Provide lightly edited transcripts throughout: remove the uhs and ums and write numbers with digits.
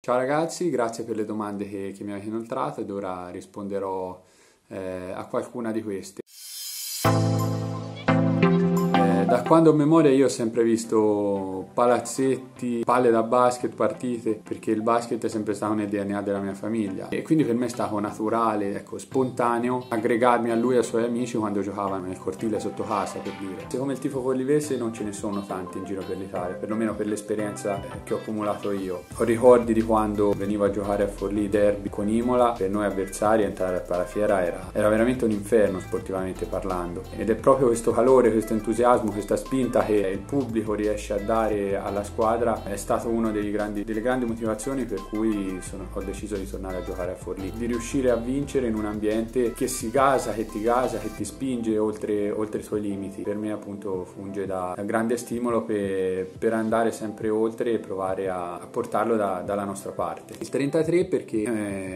Ciao ragazzi, grazie per le domande che mi avete inoltrato ed ora risponderò a qualcuna di queste. Da quando ho memoria io ho sempre visto palazzetti, palle da basket, partite, perché il basket è sempre stato nel DNA della mia famiglia e quindi per me è stato naturale, ecco, spontaneo aggregarmi a lui e ai suoi amici quando giocavano nel cortile sotto casa, per dire. Siccome il tifo forlivese non ce ne sono tanti in giro per l'Italia, perlomeno per l'esperienza che ho accumulato io. Ho ricordi di quando venivo a giocare a Forlì Derby con Imola, per noi avversari entrare al parafiera era veramente un inferno sportivamente parlando, ed è proprio questo calore, questo entusiasmo, questa spinta che il pubblico riesce a dare alla squadra è stato uno delle grandi motivazioni per cui ho deciso di tornare a giocare a Forlì, di riuscire a vincere in un ambiente che si gasa, che ti gasa, che ti spinge oltre i suoi limiti. Per me appunto funge da grande stimolo per andare sempre oltre e provare a portarlo dalla nostra parte. Il 33 perché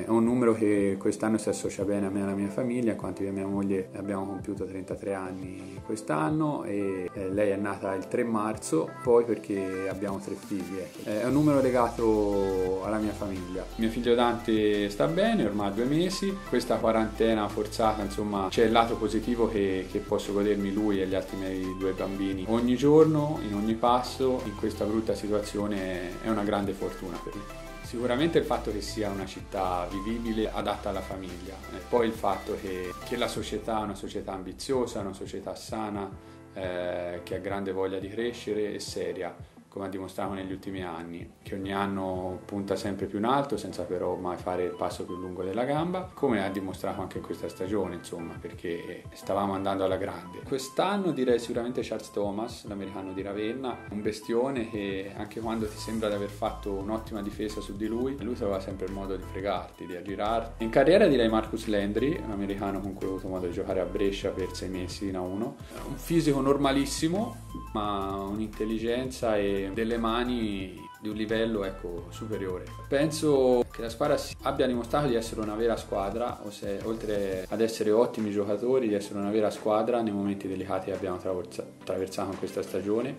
è un numero che quest'anno si associa bene a me e alla mia famiglia, in quanto io e mia moglie abbiamo compiuto 33 anni quest'anno e lei è nata il 3 marzo, poi perché abbiamo 3 figli. È un numero legato alla mia famiglia. Mio figlio Dante sta bene, ormai 2 mesi. Questa quarantena forzata, insomma, c'è il lato positivo che posso godermi lui e gli altri miei 2 bambini. Ogni giorno, in ogni passo, in questa brutta situazione è una grande fortuna per me. Sicuramente il fatto che sia una città vivibile, adatta alla famiglia. E poi il fatto che la società è una società ambiziosa, una società sana, che ha grande voglia di crescere e seria, come ha dimostrato negli ultimi anni, che ogni anno punta sempre più in alto senza però mai fare il passo più lungo della gamba, come ha dimostrato anche in questa stagione, insomma, perché stavamo andando alla grande. Quest'anno direi sicuramente Charles Thomas, l'americano di Ravenna, un bestione che anche quando ti sembra di aver fatto un'ottima difesa su di lui trovava sempre il modo di fregarti, di aggirarti. In carriera direi Marcus Landry, un americano con cui ho avuto modo di giocare a Brescia per 6 mesi in A1, un fisico normalissimo ma un'intelligenza e delle mani di un livello, ecco, superiore. Penso che la squadra abbia dimostrato di essere una vera squadra, oltre ad essere ottimi giocatori, di essere una vera squadra nei momenti delicati che abbiamo attraversato in questa stagione,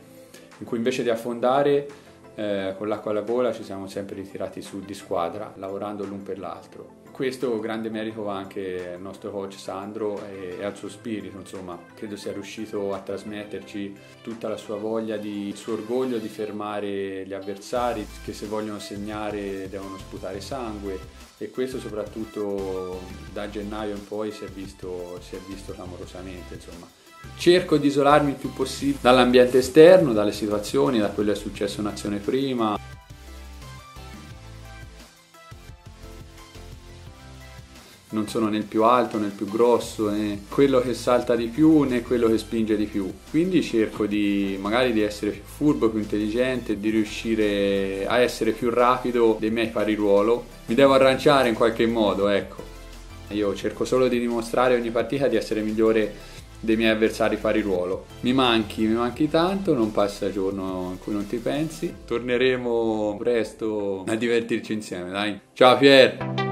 in cui invece di affondare con l'acqua alla gola ci siamo sempre ritirati su di squadra, lavorando l'un per l'altro. Questo grande merito va anche al nostro coach Sandro e al suo spirito, insomma, credo sia riuscito a trasmetterci tutta la sua voglia, il suo orgoglio di fermare gli avversari che se vogliono segnare devono sputare sangue, e questo soprattutto da gennaio in poi si è visto clamorosamente, insomma. Cerco di isolarmi il più possibile dall'ambiente esterno, dalle situazioni, da quello che è successo un'azione prima. Non sono né il più alto né il più grosso, né quello che salta di più né quello che spinge di più, quindi cerco magari di essere più furbo, più intelligente, di riuscire a essere più rapido dei miei pari ruolo. Mi devo arrangiare in qualche modo, ecco. Io cerco solo di dimostrare ogni partita di essere migliore dei miei avversari pari ruolo. Mi manchi tanto, non passa giorno in cui non ti pensi. Torneremo presto a divertirci insieme, dai. Ciao Pierre!